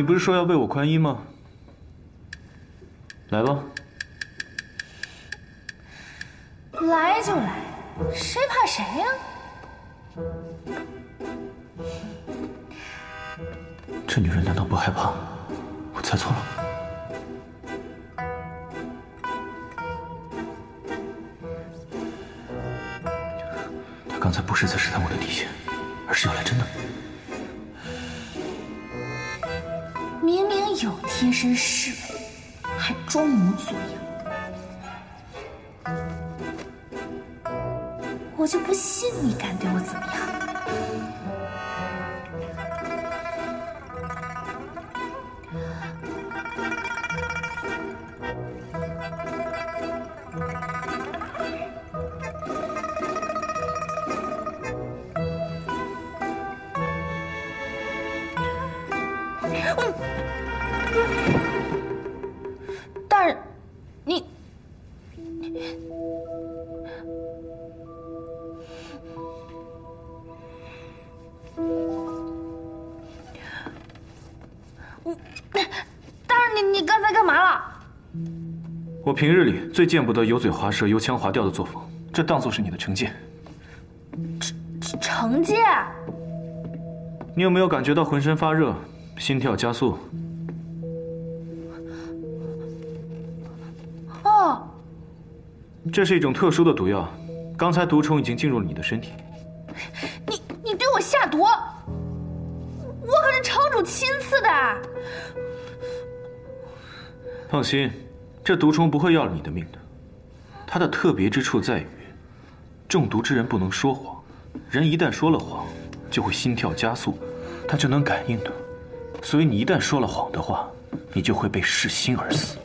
你不是说要为我宽衣吗？来吧。来就来，谁怕谁呀？这女人难道不害怕？我猜错了。 刚才不是在试探我的底线，而是要来真的。明明有贴身侍卫，还装模作样。我就不信你敢对我怎么样。 大人，你大人，你刚才干嘛了？我平日里最见不得油嘴滑舌、油腔滑调的作风，这当做是你的惩戒。惩戒？你有没有感觉到浑身发热？ 心跳加速。哦，这是一种特殊的毒药，刚才毒虫已经进入了你的身体。你对我下毒，我可是城主亲赐的。放心，这毒虫不会要了你的命的。它的特别之处在于，中毒之人不能说谎，人一旦说了谎，就会心跳加速，它就能感应的。 所以你一旦说了谎的话，你就会被弑心而死。